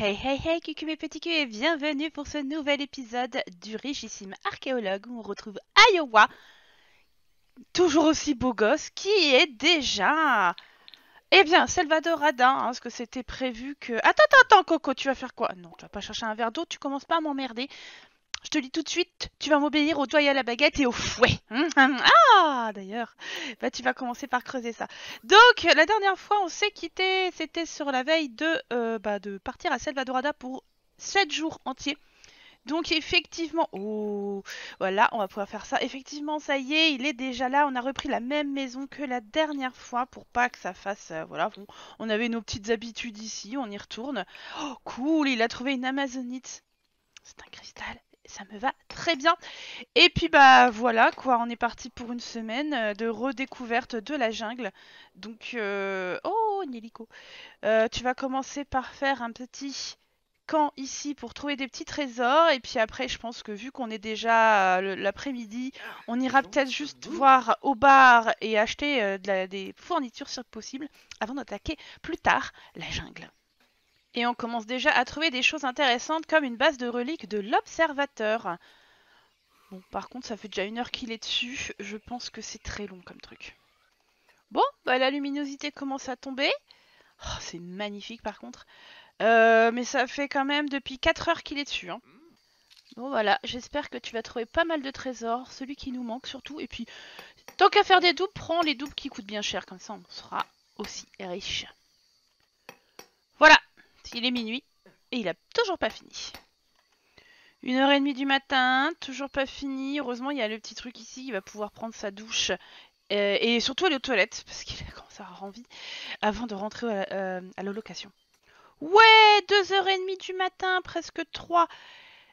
Hey, coucou mes petits culs et bienvenue pour ce nouvel épisode du Richissime Archéologue où on retrouve Iowa, toujours aussi beau gosse, qui est déjà... Eh bien, Selvadorada, hein, parce que c'était prévu que... Attends, Coco, tu vas faire quoi? Non, tu vas pas chercher un verre d'eau, tu commences pas à m'emmerder. Je te lis tout de suite, tu vas m'obéir au doigt et à la baguette et au fouet. Ah, d'ailleurs, bah, tu vas commencer par creuser ça. Donc, la dernière fois, on s'est quitté, c'était sur la veille de partir à Selvadorada pour 7 jours entiers. Donc, effectivement, oh, voilà, on va pouvoir faire ça. Effectivement, ça y est, il est déjà là. On a repris la même maison que la dernière fois pour pas que ça fasse... voilà, bon, on avait nos petites habitudes ici, on y retourne. Oh, cool, il a trouvé une amazonite. C'est un cristal. Ça me va très bien. Et puis bah voilà quoi, on est parti pour une semaine de redécouverte de la jungle. Donc oh Nélico, tu vas commencer par faire un petit camp ici pour trouver des petits trésors. Et puis après je pense que vu qu'on est déjà l'après-midi, on ira peut-être juste voir au bar et acheter des fournitures si possible avant d'attaquer plus tard la jungle. Et on commence déjà à trouver des choses intéressantes comme une base de reliques de l'observateur. Bon, par contre, ça fait déjà une heure qu'il est dessus. Je pense que c'est très long comme truc. Bon, bah, la luminosité commence à tomber. Oh, c'est magnifique par contre. Mais ça fait quand même depuis 4 heures qu'il est dessus. Hein. Bon, voilà. J'espère que tu vas trouver pas mal de trésors. Celui qui nous manque surtout. Et puis, tant qu'à faire des doubles, prends les doubles qui coûtent bien cher. Comme ça, on sera aussi riche. Voilà. Il est minuit et il a toujours pas fini. 1h30 du matin, toujours pas fini. Heureusement, il y a le petit truc ici, il va pouvoir prendre sa douche et surtout aller aux toilettes parce qu'il a commencé à avoir envie avant de rentrer à la location. Ouais, 2h30 du matin, presque 3.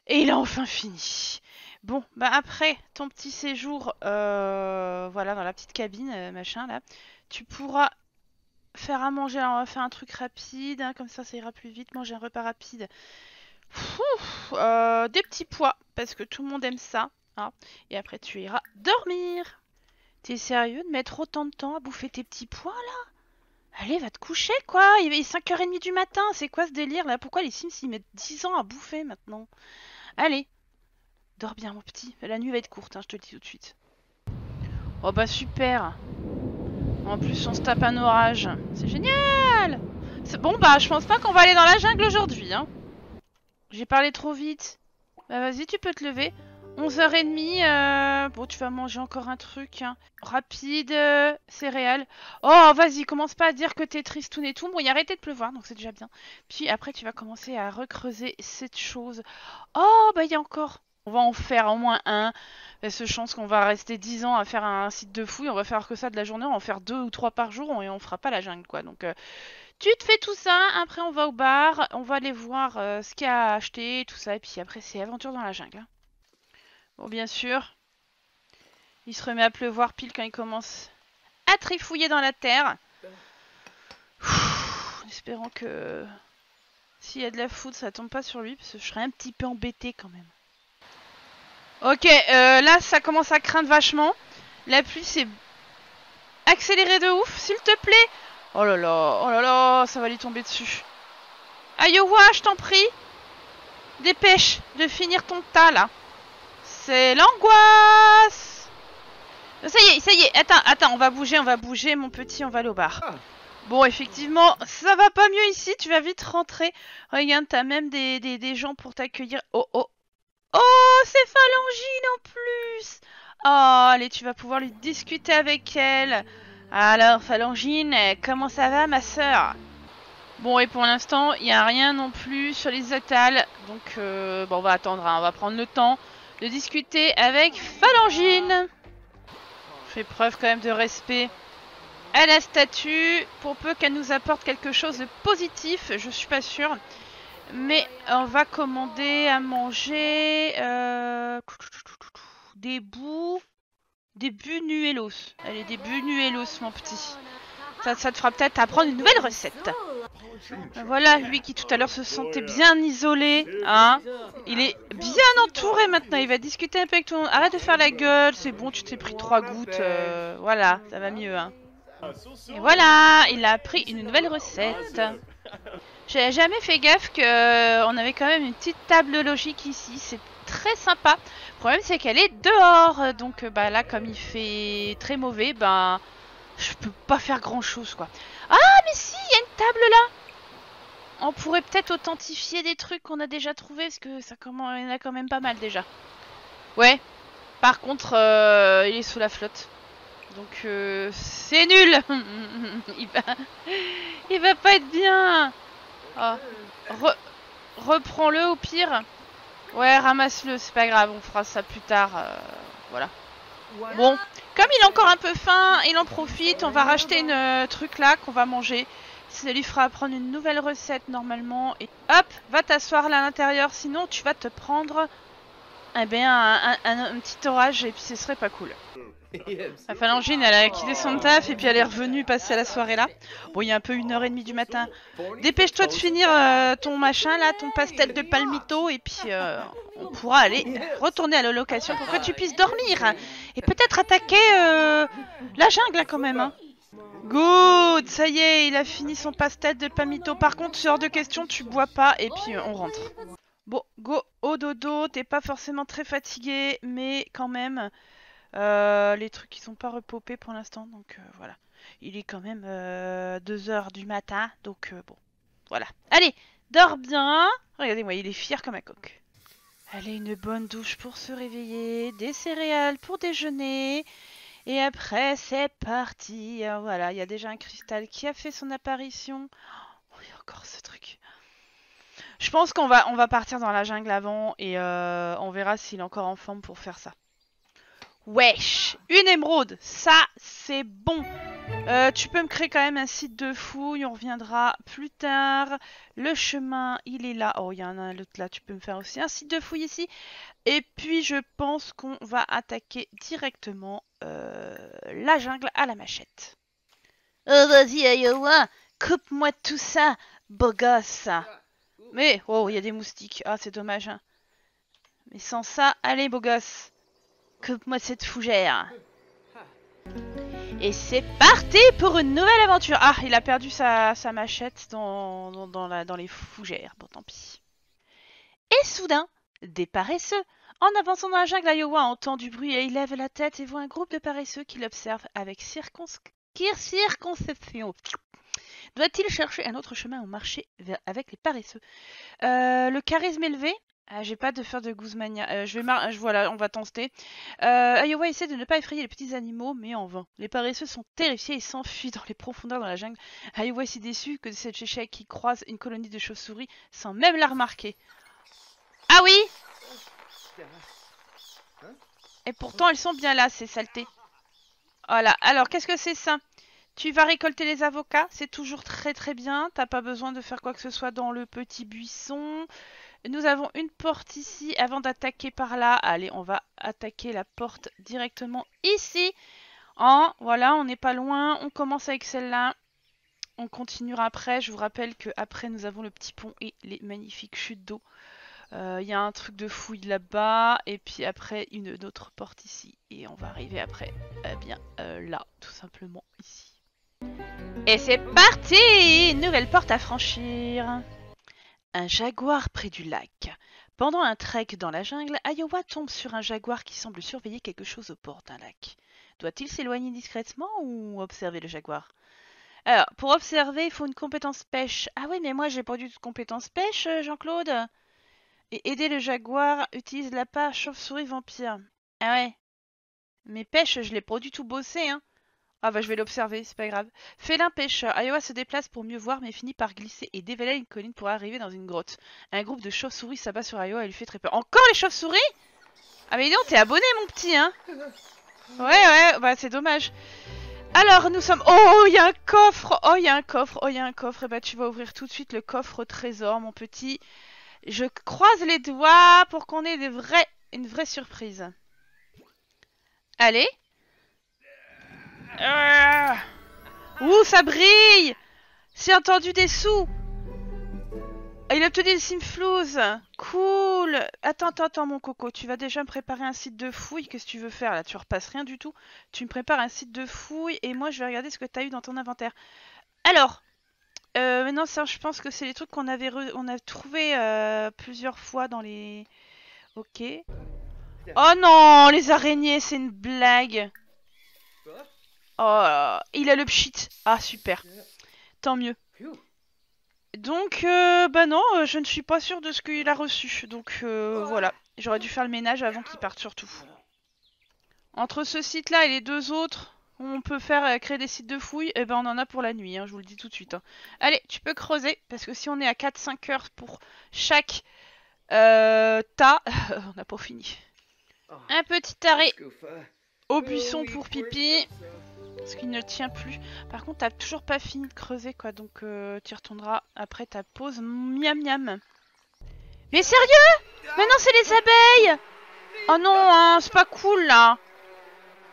Et il a enfin fini. Bon, bah après ton petit séjour, voilà, dans la petite cabine, machin là, tu pourras... faire à manger, alors on va faire un truc rapide, hein, comme ça ira plus vite, manger un repas rapide. Ouf, des petits pois, parce que tout le monde aime ça. Hein, et après tu iras dormir. T'es sérieux de mettre autant de temps à bouffer tes petits pois là? Allez, va te coucher quoi, il est 5h30 du matin, c'est quoi ce délire là? Pourquoi les Sims ils mettent 10 ans à bouffer maintenant? Allez, dors bien mon petit, la nuit va être courte, hein, je te le dis tout de suite. Oh bah super! En plus, on se tape un orage. C'est génial! Bon, bah, je pense pas qu'on va aller dans la jungle aujourd'hui. Hein. J'ai parlé trop vite. Bah, vas-y, tu peux te lever. 11h30. Bon, tu vas manger encore un truc. Hein. Rapide. Céréales. Oh, vas-y, commence pas à dire que t'es tristoune et tout. Bon, il a arrêté de pleuvoir, donc c'est déjà bien. Puis après, tu vas commencer à recreuser cette chose. Oh, bah, il y a encore... On va en faire au moins un. Il y a cette chance qu'on va rester 10 ans à faire un site de fouille. On va faire que ça de la journée. On va en faire 2 ou 3 par jour et on fera pas la jungle, quoi. Donc, tu te fais tout ça. Après, on va au bar. On va aller voir ce qu'il y a à acheter, tout ça. Et puis après, c'est aventure dans la jungle. Hein. Bon, bien sûr. Il se remet à pleuvoir pile quand il commence à trifouiller dans la terre. Ouh, espérons que s'il y a de la foudre, ça tombe pas sur lui. Parce que je serais un petit peu embêtée quand même. Ok, là ça commence à craindre vachement. La pluie s'est accélérée de ouf, s'il te plaît. Oh là là, ça va lui tomber dessus. Iowa, je t'en prie. Dépêche de finir ton tas là. C'est l'angoisse. Ça y est, attends, on va bouger mon petit, on va aller au bar. Bon, effectivement, ça va pas mieux ici, tu vas vite rentrer. Regarde, t'as même des gens pour t'accueillir. Oh, c'est Phalangine en plus. Oh, allez, tu vas pouvoir lui discuter avec elle. Alors, Phalangine, comment ça va, ma sœur? Bon, et pour l'instant, il n'y a rien non plus sur les atales. Donc, bon, on va attendre, hein, on va prendre le temps de discuter avec Phalangine. Fais preuve quand même de respect à la statue. Pour peu qu'elle nous apporte quelque chose de positif, je suis pas sûre. Mais on va commander à manger des bunuelos. Allez, des bunuelos, mon petit. Ça te fera peut-être apprendre une nouvelle recette. Voilà, lui qui tout à l'heure se sentait bien isolé. Hein. Il est bien entouré maintenant. Il va discuter un peu avec tout le monde. Arrête de faire la gueule, c'est bon, tu t'es pris 3 gouttes. Voilà, ça va mieux. Hein. Et voilà, il a appris une nouvelle recette. J'avais jamais fait gaffe qu'on avait quand même une petite table logique ici. C'est très sympa. Le problème, c'est qu'elle est dehors. Donc bah, là, comme il fait très mauvais, ben, je peux pas faire grand-chose, quoi. Ah, mais si, il y a une table là. On pourrait peut-être authentifier des trucs qu'on a déjà trouvés, parce que ça commence, il y en a quand même pas mal déjà. Ouais, par contre, il est sous la flotte. Donc, c'est nul. Il va pas être bien. Oh. Reprends-le au pire. Ouais, ramasse-le, c'est pas grave, on fera ça plus tard. Voilà. Bon, comme il a encore un peu faim, il en profite. On va racheter une truc là qu'on va manger. Ça lui fera apprendre une nouvelle recette normalement. Et hop, va t'asseoir là à l'intérieur, sinon tu vas te prendre un petit orage et puis ce serait pas cool. La Phalangine, elle a quitté son taf et puis elle est revenue passer à la soirée là. Bon, il y a un peu 1h30 du matin. Dépêche-toi de finir ton machin là, ton pastel de palmito, et puis on pourra aller retourner à la location pour que tu puisses dormir. Et peut-être attaquer la jungle là quand même, hein. Good, ça y est, il a fini son pastel de palmito. Par contre, hors de question, tu bois pas et puis on rentre. Bon, go au dodo, t'es pas forcément très fatigué, mais quand même, les trucs ils sont pas repopés pour l'instant, donc voilà. Il est quand même 2h du matin, donc bon, voilà. Allez, dors bien. Regardez-moi, il est fier comme un coq. Allez, une bonne douche pour se réveiller, des céréales pour déjeuner... Et après, c'est parti. Voilà, il y a déjà un cristal qui a fait son apparition. Oh, il y a encore ce truc. Je pense qu'on va partir dans la jungle avant et on verra s'il est encore en forme pour faire ça. Wesh, une émeraude, ça, c'est bon. Tu peux me créer quand même un site de fouille, on reviendra plus tard. Le chemin, il est là. Oh, il y en a un autre là, tu peux me faire aussi un site de fouille ici. Et puis, je pense qu'on va attaquer directement la jungle à la machette. Oh, vas-y, Iowa, coupe-moi tout ça, beau gosse. Mais, oh, il y a des moustiques. Ah, c'est dommage. Hein. Mais sans ça, allez, beau gosse. Coupe-moi cette fougère. Et c'est parti pour une nouvelle aventure. Ah, il a perdu sa machette dans les fougères. Bon, tant pis. Et soudain, des paresseux. En avançant dans la jungle, Iowa entend du bruit et il lève la tête et voit un groupe de paresseux qui l'observent avec circonception. Doit-il chercher un autre chemin au marché avec les paresseux? Le charisme élevé. Ah, j'ai pas de faire de Guzmania. Voilà, on va tenter. Iowa essaie de ne pas effrayer les petits animaux, mais en vain. Les paresseux sont terrifiés et s'enfuient dans les profondeurs de la jungle. Iowa est si déçu que cet échec qui croise une colonie de chauves-souris sans même la remarquer. Ah oui! Et pourtant, ils sont bien là, ces saletés. Voilà, alors qu'est-ce que c'est ça? Tu vas récolter les avocats, c'est toujours très très bien. T'as pas besoin de faire quoi que ce soit dans le petit buisson. Nous avons une porte ici avant d'attaquer par là. Allez, on va attaquer la porte directement ici. Hein, voilà, on n'est pas loin. On commence avec celle-là. On continuera après. Je vous rappelle qu'après, nous avons le petit pont et les magnifiques chutes d'eau. Il y a un truc de fouille là-bas. Et puis après, une autre porte ici. Et on va arriver après, là, tout simplement ici. Et c'est parti! Nouvelle porte à franchir. Un jaguar près du lac. Pendant un trek dans la jungle, Iowa tombe sur un jaguar qui semble surveiller quelque chose au bord d'un lac. Doit-il s'éloigner discrètement ou observer le jaguar? Alors, pour observer, il faut une compétence pêche. Ah oui, mais moi j'ai pas du tout de compétence pêche, Jean-Claude. Et aider le jaguar, utilise la part chauve-souris vampire. Ah ouais. Mais pêche, je l'ai pas du tout bossé, hein. Ah bah je vais l'observer, c'est pas grave. Félin pêcheur. Iowa se déplace pour mieux voir mais finit par glisser et dévaler une colline pour arriver dans une grotte. Un groupe de chauves-souris s'abat sur Iowa et lui fait très peur. Encore les chauves-souris? Ah mais non, t'es abonné mon petit, hein. Ouais, bah c'est dommage. Alors nous sommes... Oh, il y a un coffre. Oh, il y a un coffre. Oh, il y a un coffre. Et bah tu vas ouvrir tout de suite le coffre au trésor, mon petit. Je croise les doigts pour qu'on ait une vraie surprise. Allez. Ouh, ça brille. J'ai entendu des sous. Il a obtenu des simflouses. Cool. Attends, mon coco. Tu vas déjà me préparer un site de fouille. Qu'est-ce que tu veux faire là? Tu repasses rien du tout. Tu me prépares un site de fouille et moi je vais regarder ce que tu as eu dans ton inventaire. Alors, mais non, ça, je pense que c'est les trucs qu'on avait trouvé plusieurs fois dans les... Ok. Oh non, les araignées, c'est une blague. Oh, il a le pchit. Ah, super. Tant mieux. Donc, bah non, je ne suis pas sûre de ce qu'il a reçu. Donc, voilà. J'aurais dû faire le ménage avant qu'il parte, surtout. Entre ce site-là et les deux autres, où on peut faire créer des sites de fouilles, et ben on en a pour la nuit, hein, je vous le dis tout de suite. Hein. Allez, tu peux creuser, parce que si on est à 4-5 heures pour chaque tas, on n'a pas fini. Un petit arrêt au buisson pour pipi, parce qu'il ne tient plus. Par contre, t'as toujours pas fini de creuser, quoi, donc tu retourneras après ta pause. Miam miam. Mais sérieux? Mais non, c'est les abeilles! Oh non, hein, c'est pas cool, là.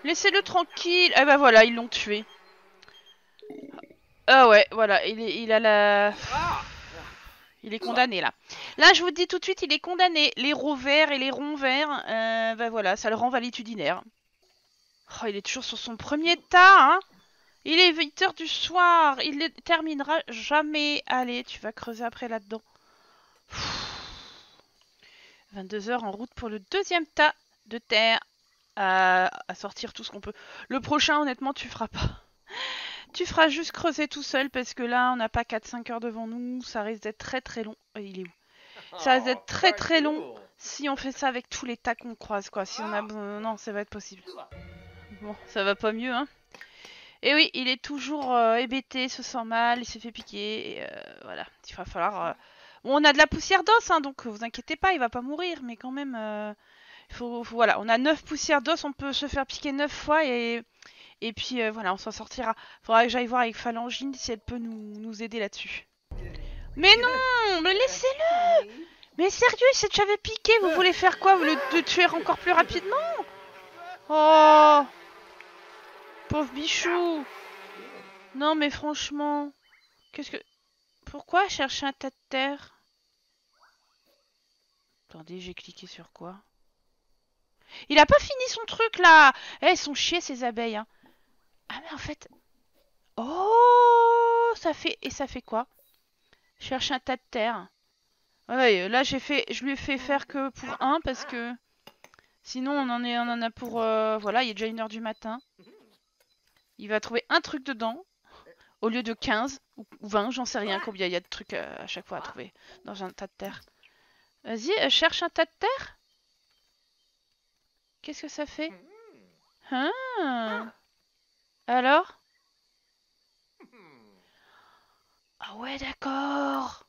Laissez-le tranquille. Eh ben voilà, ils l'ont tué. Ah ouais, voilà, il est condamné, là. Là, je vous dis tout de suite, il est condamné. Les rots verts et les ronds verts, ben voilà, ça le rend valétudinaire. Oh, il est toujours sur son premier tas, hein. Il est 8 h du soir. Il ne terminera jamais. Allez, tu vas creuser après là-dedans. 22 h en route pour le deuxième tas de terre. À sortir tout ce qu'on peut. Le prochain, honnêtement, tu feras pas. Tu feras juste creuser tout seul parce que là, on n'a pas 4-5 heures devant nous. Ça risque d'être très très long. Il est où? Ça risque d'être très très long si on fait ça avec tous les tas qu'on croise, quoi. Si on a... Non, ça va être possible. Bon, ça va pas mieux, hein. Et oui, il est toujours hébété, se sent mal, il s'est fait piquer. Et, voilà, il va falloir... Bon, on a de la poussière d'os, hein, donc vous inquiétez pas, il va pas mourir, mais quand même... voilà, on a 9 poussières d'os, on peut se faire piquer 9 fois et puis voilà, on s'en sortira. Faudra que j'aille voir avec Phalangine si elle peut nous aider là-dessus. Mais non, mais laissez-le. Mais sérieux, si tu avais piqué, vous voulez faire quoi? Vous le tuer encore plus rapidement? Oh, pauvre bichou. Non mais franchement, qu'est-ce que... Pourquoi chercher un tas de terre? Attendez, j'ai cliqué sur quoi? Il a pas fini son truc là. Eh, ils sont chiés ces abeilles, hein. Ah mais en fait... Oh, ça fait... Et ça fait quoi? Je cherche un tas de terre. Ouais, là j'ai fait... Je lui ai fait faire que pour un parce que... Sinon on en a pour... Voilà, il est déjà 1 h du matin. Il va trouver un truc dedans. Au lieu de 15 ou 20, j'en sais rien combien il y a de trucs à chaque fois à trouver dans un tas de terre. Vas-y, cherche un tas de terre. Qu'est-ce que ça fait? Ah. Alors? Ah ouais, d'accord.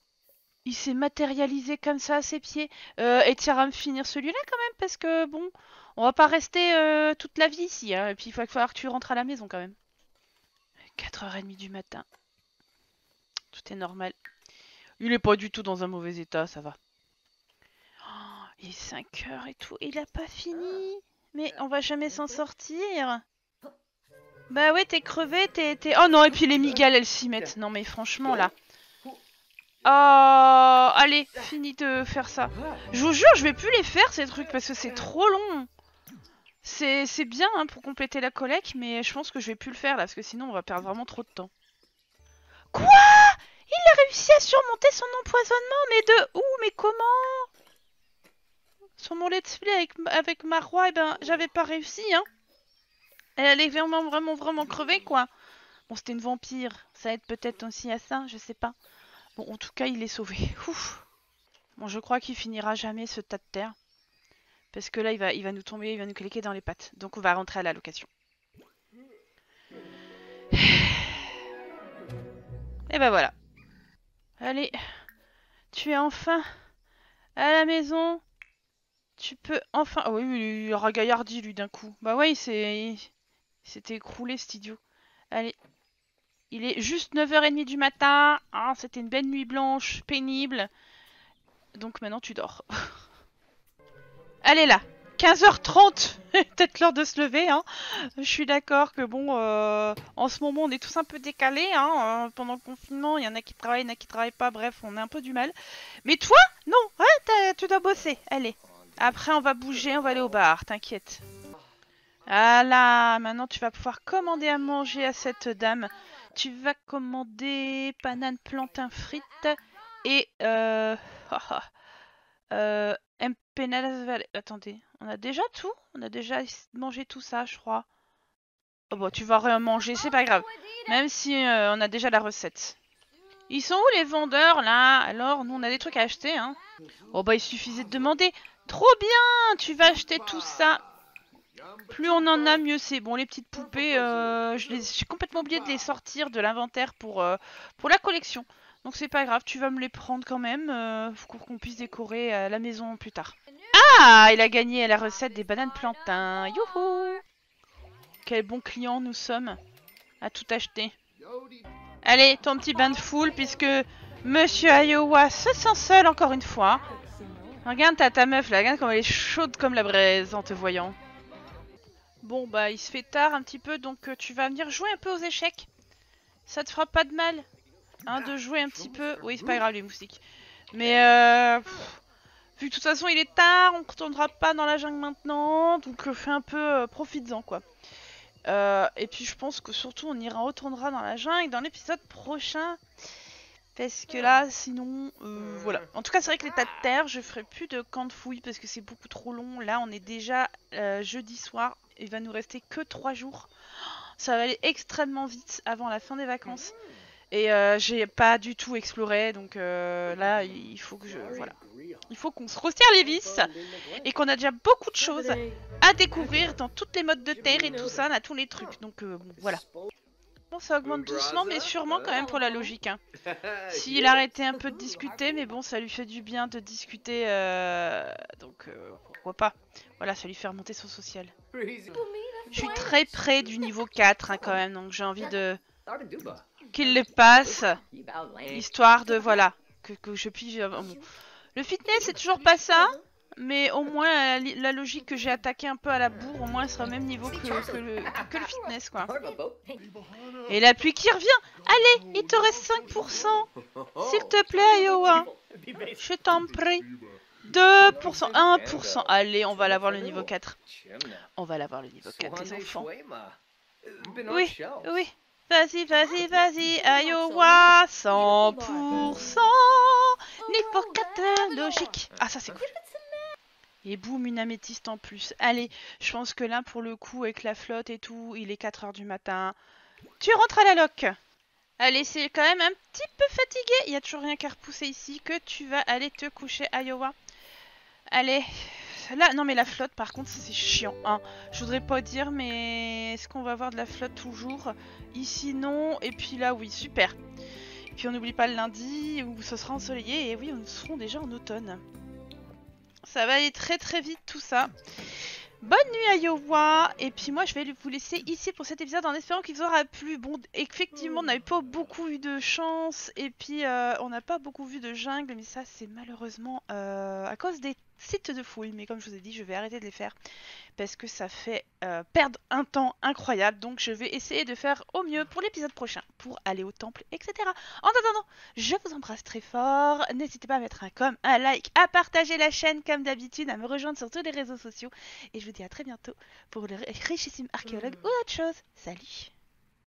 Il s'est matérialisé comme ça à ses pieds. Et tiens, à me finir celui-là quand même, parce que bon, on va pas rester toute la vie ici, hein. Et puis il va falloir que tu rentres à la maison quand même. 4 h 30 du matin. Tout est normal. Il est pas du tout dans un mauvais état, ça va. Il est 5 heures et tout, il a pas fini. Mais on va jamais s'en sortir. Bah ouais, t'es crevé, t'es... Oh non, et puis les migales, elles s'y mettent. Non mais franchement, là. Oh, allez, fini de faire ça. Je vous jure, je vais plus les faire, ces trucs, parce que c'est trop long. C'est bien, hein, pour compléter la collecte, mais je pense que je vais plus le faire, là, parce que sinon, on va perdre vraiment trop de temps. Quoi? Il a réussi à surmonter son empoisonnement, mais de où? Mais comment? Sur mon let's play avec Marois, et ben j'avais pas réussi, hein. Elle est vraiment crevée, quoi. Bon, c'était une vampire, ça aide peut-être aussi à ça, je sais pas. Bon, en tout cas, il est sauvé. Ouf. Bon, je crois qu'il finira jamais ce tas de terre. Parce que là, il va nous tomber, il va nous cliquer dans les pattes. Donc on va rentrer à la location. Et ben voilà. Allez, tu es enfin à la maison. Tu peux enfin... Ah oui, il aura gaillardi, lui, d'un coup. Bah ouais, il s'est écroulé, cet idiot. Allez. Il est juste 9 h 30 du matin. Ah, c'était une belle nuit blanche, pénible. Donc maintenant, tu dors. Allez, là. 15 h 30. Peut-être l'heure de se lever, hein. Je suis d'accord que, bon, en ce moment, on est tous un peu décalés, hein. Pendant le confinement, il y en a qui travaillent, il y en a qui travaillent pas. Bref, on a un peu du mal. Mais toi, non, hein, tu dois bosser. Allez. Après, on va bouger, on va aller au bar, t'inquiète. Ah là, maintenant tu vas pouvoir commander à manger à cette dame tu vas commander banane plantain frites et empanadas verdes. Attendez, on a déjà tout? On a déjà mangé tout ça, je crois. Oh bah tu vas rien manger, c'est pas grave. Même si on a déjà la recette. Ils sont où les vendeurs là? Alors nous on a des trucs à acheter hein. Oh bah il suffisait de demander. Trop bien, tu vas acheter tout ça. Plus on en a mieux c'est bon. Les petites poupées j'ai complètement oublié de les sortir de l'inventaire pour la collection. Donc c'est pas grave, tu vas me les prendre quand même pour qu'on puisse décorer la maison plus tard. Ah, il a gagné la recette des bananes plantains. Youhou! Quel bon client nous sommes à tout acheter. Allez, ton petit bain de foule puisque Monsieur Iowa se sent seul encore une fois. Regarde, t'as ta meuf là, regarde comme elle est chaude comme la braise en te voyant. Bon bah il se fait tard un petit peu donc tu vas venir jouer un peu aux échecs. Ça te fera pas de mal hein, de jouer un petit peu. Oui c'est pas grave les moustiques. Mais vu que de toute façon il est tard, on ne retournera pas dans la jungle maintenant. Donc fais un peu, profites-en quoi. Et puis je pense que surtout on ira retournera dans la jungle dans l'épisode prochain. Parce que là, sinon, voilà. En tout cas, c'est vrai que l'état de terre, je ferai plus de camp de fouilles parce que c'est beaucoup trop long. Là, on est déjà jeudi soir. Il va nous rester que 3 jours. Ça va aller extrêmement vite avant la fin des vacances. Et j'ai pas du tout exploré. Donc là, il faut que je... Voilà. Il faut qu'on se resserre les vis. Et qu'on a déjà beaucoup de choses à découvrir dans toutes les modes de terre et tout ça. On a tous les trucs. Donc bon, voilà. Ça augmente doucement mais sûrement quand même pour la logique hein. S'il arrêtait un peu de discuter mais bon ça lui fait du bien de discuter donc pourquoi pas. Voilà ça lui fait remonter son social. Je suis très près du niveau 4 hein, quand même donc j'ai envie de qu'il le passe histoire de voilà que je puisse... Bon. Le fitness c'est toujours pas ça mais au moins la logique que j'ai attaqué un peu à la bourre au moins elle sera au même niveau que le fitness quoi. Et la pluie qui revient. Allez il te reste 5% s'il te plaît Iowa. Je t'en prie 2%, 1%. Allez on va l'avoir le niveau 4. On va l'avoir le niveau 4 les enfants. Oui, oui. Vas-y, vas-y, vas-y Iowa 100% niveau 4 logique. Ah ça c'est cool. Et boum, une améthyste en plus. Allez, je pense que là, pour le coup, avec la flotte et tout, il est 4 h du matin. Tu rentres à la loque. Allez, c'est quand même un petit peu fatigué. Il n'y a toujours rien qu'à repousser ici que tu vas aller te coucher, Iowa. Allez. Là, non mais la flotte, par contre, c'est chiant. Hein. Je voudrais pas dire, mais est-ce qu'on va avoir de la flotte toujours? Ici, non. Et puis là, oui, super. Et puis on n'oublie pas le lundi où ce sera ensoleillé. Et oui, nous serons déjà en automne. Ça va aller très très vite tout ça. Bonne nuit Iowa. Et puis moi je vais vous laisser ici pour cet épisode en espérant qu'il vous aura plu. Bon effectivement on n'avait pas beaucoup eu de chance. Et puis on n'a pas beaucoup vu de jungle. Mais ça c'est malheureusement à cause des sites de fouilles. Mais comme je vous ai dit je vais arrêter de les faire. Parce que ça fait perdre un temps incroyable. Donc je vais essayer de faire au mieux pour l'épisode prochain. Pour aller au temple etc. En attendant je vous embrasse très fort. N'hésitez pas à mettre un com, un like, à partager la chaîne comme d'habitude. À me rejoindre sur tous les réseaux sociaux. Et je vous dis à très bientôt pour le Richissime Archéologue ou autre chose. Salut!